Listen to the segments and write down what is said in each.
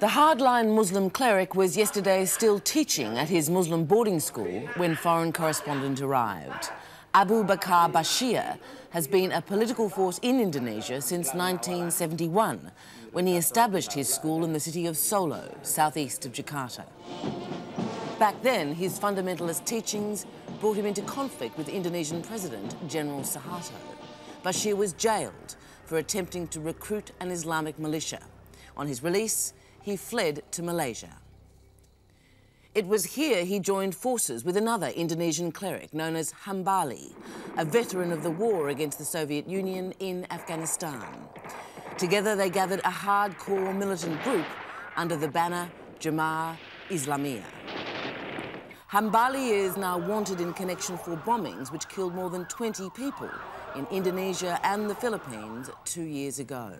The hardline Muslim cleric was yesterday still teaching at his Muslim boarding school when foreign correspondent arrived. Abu Bakar Ba'asyir has been a political force in Indonesia since 1971, when he established his school in the city of Solo, southeast of Jakarta. Back then, his fundamentalist teachings brought him into conflict with Indonesian President General Suharto. Ba'asyir was jailed for attempting to recruit an Islamic militia. On his release, he fled to Malaysia. It was here he joined forces with another Indonesian cleric known as Hambali, a veteran of the war against the Soviet Union in Afghanistan. Together they gathered a hardcore militant group under the banner Jemaah Islamiyah. Hambali is now wanted in connection for bombings which killed more than 20 people in Indonesia and the Philippines 2 years ago.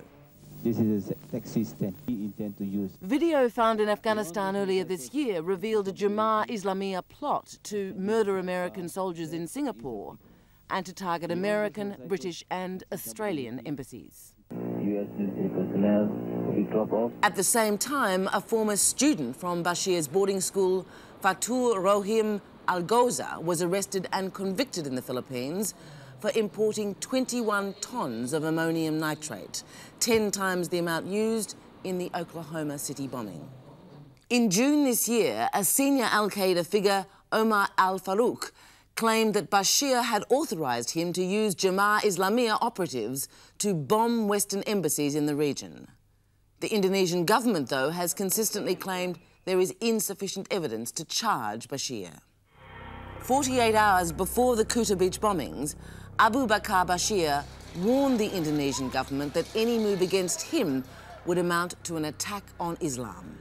This is a tech system we intend to use. Video found in Afghanistan earlier this year revealed a Jemaah Islamiyah plot to murder American soldiers in Singapore and to target American, British and Australian embassies. At the same time, a former student from Ba'asyir's boarding school, Fatur Rohim Al-Ghoza, was arrested and convicted in the Philippines for importing 21 tons of ammonium nitrate, 10 times the amount used in the Oklahoma City bombing. In June this year, a senior al-Qaeda figure, Omar Al-Faruq, claimed that Ba'asyir had authorised him to use Jemaah Islamiyah operatives to bomb Western embassies in the region. The Indonesian government, though, has consistently claimed there is insufficient evidence to charge Ba'asyir. 48 hours before the Kuta Beach bombings, Abu Bakar Ba'asyir warned the Indonesian government that any move against him would amount to an attack on Islam.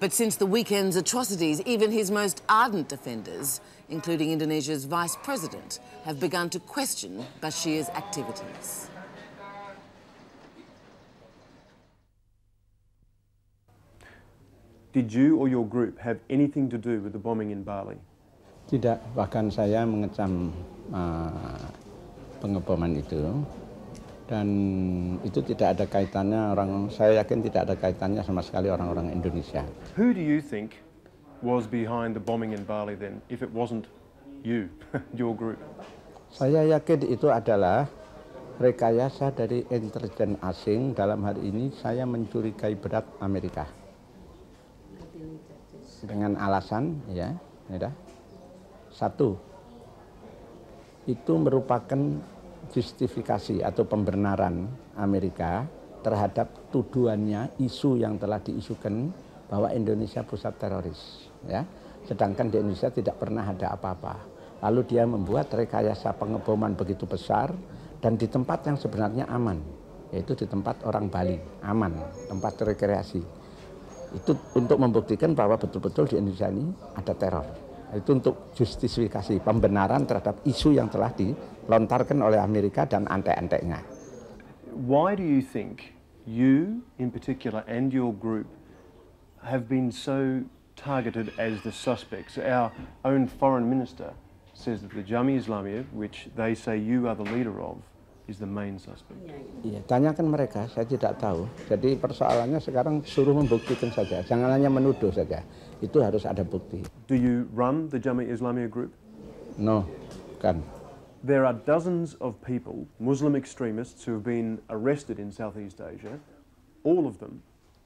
But since the weekend's atrocities, even his most ardent defenders, including Indonesia's vice president, have begun to question Ba'asyir's activities. Did you or your group have anything to do with the bombing in Bali? Tidak, bahkan saya mengecam pengeboman itu, dan itu tidak ada kaitannya saya yakin tidak ada kaitannya sama sekali orang-orang Indonesia. Who do you think was behind the bombing in Bali then, if it wasn't you, your group? Saya yakin itu adalah rekayasa dari intelijen asing. Dalam hal ini saya mencurigai berat Amerika dengan alasan, ya, ini dah. Satu, itu merupakan justifikasi atau pembenaran Amerika terhadap tuduhannya, isu yang telah diisukan bahwa Indonesia pusat teroris. Ya. Sedangkan di Indonesia tidak pernah ada apa-apa. Lalu dia membuat rekayasa pengeboman begitu besar dan di tempat yang sebenarnya aman, yaitu di tempat orang Bali, aman, tempat rekreasi. Itu untuk membuktikan bahwa betul-betul di Indonesia ini ada teror. Itu untuk justifikasi pembenaran terhadap isu yang telah dilontarkan oleh Amerika dan antek-anteknya. Why do you think you in particular and your group have been so targeted as the suspects? Our own foreign minister says that the Jemaah Islamiyah, which they say you are the leader of, is the main suspect. Iya, tanyakan mereka, saya tidak tahu. Jadi persoalannya sekarang suruh membuktikan saja, jangan hanya menuduh saja. Itu harus ada bukti. Do you run the Jemaah Islamiyah group? No, bukan. There are dozens of people, Muslim extremists, who have been arrested in Southeast Asia. All of them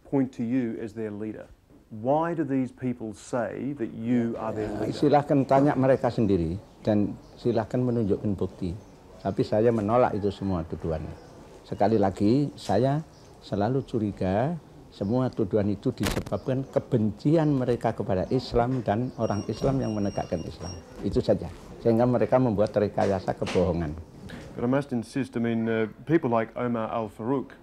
point to you as their leader. Why do these people say that you are their leader? Silahkan tanya mereka sendiri dan silahkan menunjukkan bukti. Tapi saya menolak itu semua tuduhan. Sekali lagi, saya selalu curiga semua tuduhan itu disebabkan kebencian mereka kepada Islam dan orang Islam yang menegakkan Islam. Itu saja. Sehingga mereka membuat rekayasa kebohongan. But I must insist, I mean, people like Omar Al-Faruq,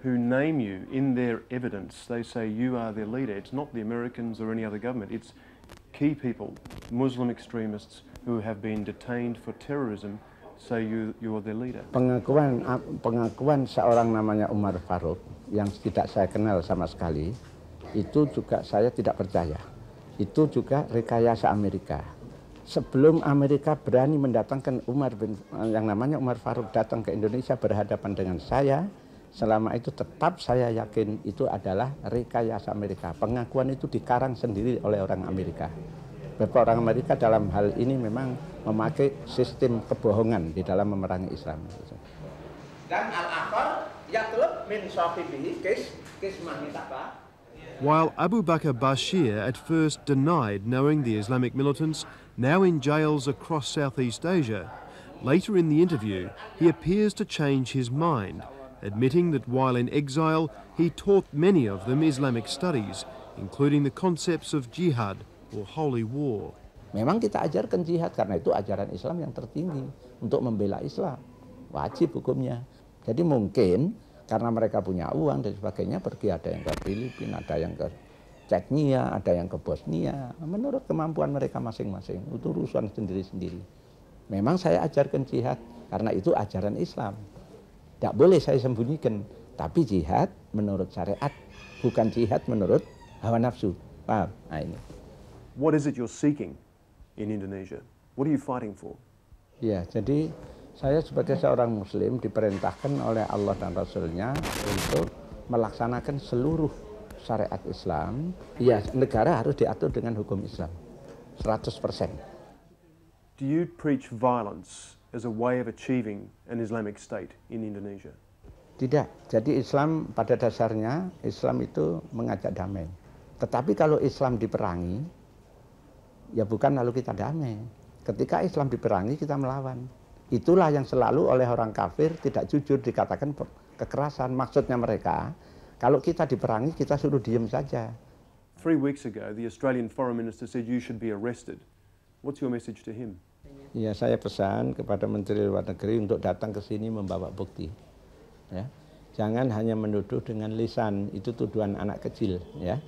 who name you in their evidence, they say you are their leader. It's not the Americans or any other government. It's key people, Muslim extremists, who have been detained for terrorism. So you are the leader. Pengakuan seorang namanya Omar Al-Faruq yang tidak saya kenal sama sekali, itu juga saya tidak percaya. Itu juga rekayasa Amerika. Sebelum Amerika berani mendatangkan yang namanya Omar Al-Faruq datang ke Indonesia berhadapan dengan saya, Selama itu tetap saya yakin itu adalah rekayasa Amerika. Pengakuan itu dikarang sendiri oleh orang Amerika. Beberapa orang Amerika dalam hal ini memang memakai sistem kebohongan di dalam memerangi Islam. Dan al-akhar yatlub min sahibihi kismani taba. While Abu Bakar Ba'asyir at first denied knowing the Islamic militants, now in jails across Southeast Asia, later in the interview he appears to change his mind, admitting that while in exile, he taught many of them Islamic studies, including the concepts of jihad or holy war. Memang kita ajarkan jihad karena itu ajaran Islam yang tertinggi untuk membela Islam. Wajib hukumnya. Jadi mungkin karena mereka punya uang dan sebagainya pergi, ada yang ke Filipina, ada yang ke Chechnya, ada yang ke Bosnia. Menurut kemampuan mereka masing-masing, itu urusan sendiri-sendiri. Memang saya ajarkan jihad karena itu ajaran Islam. Tidak boleh saya sembunyikan, tapi jihad menurut syariat, bukan jihad menurut hawa nafsu. Paham? Nah, ini. What is it you're seeking in Indonesia? What are you fighting for? Ya, jadi saya sebagai seorang Muslim diperintahkan oleh Allah dan Rasulnya untuk melaksanakan seluruh syariat Islam. Ya, negara harus diatur dengan hukum Islam, 100%. Do you preach violence as a way of achieving an Islamic state in Indonesia? Tidak. Jadi Islam pada dasarnya, Islam itu mengajak damai. Tetapi kalau Islam diperangi, ya bukan lalu kita damai. Ketika Islam diperangi, kita melawan. Itulah yang selalu oleh orang kafir tidak jujur dikatakan kekerasan. Maksudnya mereka, kalau kita diperangi, kita suruh diem saja. 3 weeks ago, the Australian Foreign Minister said you should be arrested. What's your message to him? Ya, saya pesan kepada Menteri Luar Negeri untuk datang ke sini membawa bukti. Ya. Jangan hanya menuduh dengan lisan, itu tuduhan anak kecil. Ya.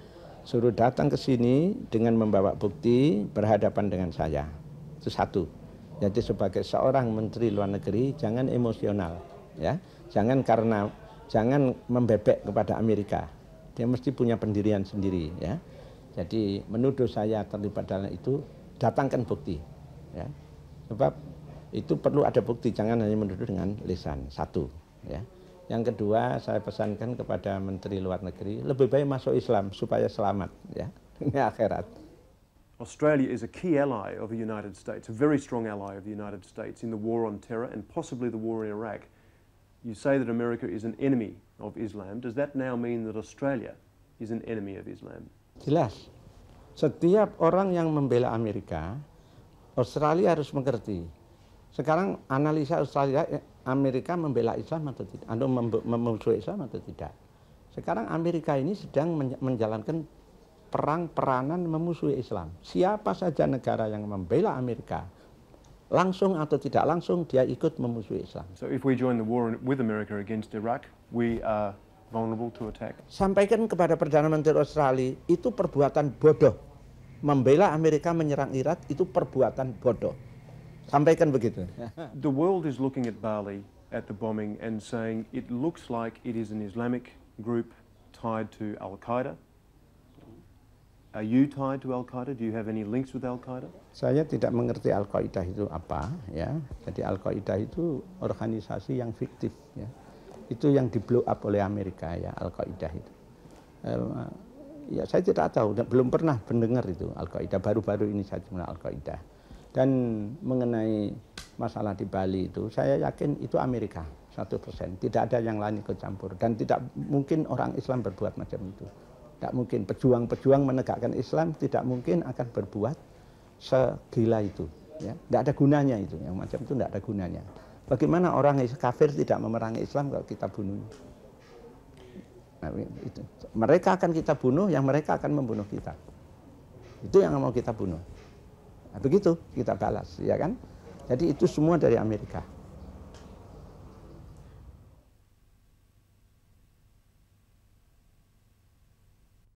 Suruh datang ke sini dengan membawa bukti berhadapan dengan saya. Itu satu. Jadi sebagai seorang Menteri Luar Negeri, jangan emosional. Ya. Jangan membebek kepada Amerika. Dia mesti punya pendirian sendiri. Ya. Jadi menuduh saya terlibat dalam itu, datangkan bukti. Ya. Sebab itu perlu ada bukti, jangan hanya menuduh dengan lisan, satu. Ya. Yang kedua, saya pesankan kepada Menteri Luar Negeri, lebih baik masuk Islam supaya selamat, ya, dunia akhirat. Australia is a key ally of the United States, a very strong ally of the United States in the war on terror and possibly the war in Iraq. You say that America is an enemy of Islam. Does that now mean that Australia is an enemy of Islam? Jelas. Setiap orang yang membela Amerika, Australia harus mengerti. Sekarang analisa Australia, Amerika membela Islam atau tidak, atau memusuhi Islam atau tidak. Sekarang Amerika ini sedang menjalankan perang-peranan memusuhi Islam. Siapa saja negara yang membela Amerika, langsung atau tidak langsung dia ikut memusuhi Islam. So if we join the war with America against Iraq, we are vulnerable to attack. Sampaikan kepada Perdana Menteri Australia, itu perbuatan bodoh. Membela Amerika menyerang Irak itu perbuatan bodoh. Sampaikan begitu. The world is looking at Bali at the bombing and saying it looks like it is an Islamic group tied to al-Qaeda. Are you tied to al-Qaeda? Do you have any links with al-Qaeda? Saya tidak mengerti al-Qaeda itu apa, ya. Jadi al-Qaeda itu organisasi yang fiktif, ya. Itu yang di-blow up oleh Amerika, ya, al-Qaeda itu. Ya, saya tidak tahu, belum pernah mendengar itu al-Qaeda, baru-baru ini saya mengenal al-Qaeda. Dan mengenai masalah di Bali itu, saya yakin itu Amerika, 100%. Tidak ada yang lain ikut campur. Dan tidak mungkin orang Islam berbuat macam itu. Tidak mungkin, pejuang-pejuang menegakkan Islam tidak mungkin akan berbuat segila itu. Ya. Tidak ada gunanya itu, yang macam itu tidak ada gunanya. Bagaimana orang kafir tidak memerangi Islam kalau kita bunuhnya? Mereka akan kita bunuh, yang mereka akan membunuh kita. Itu yang mau kita bunuh. Nah, begitu kita balas, ya kan? Jadi itu semua dari Amerika.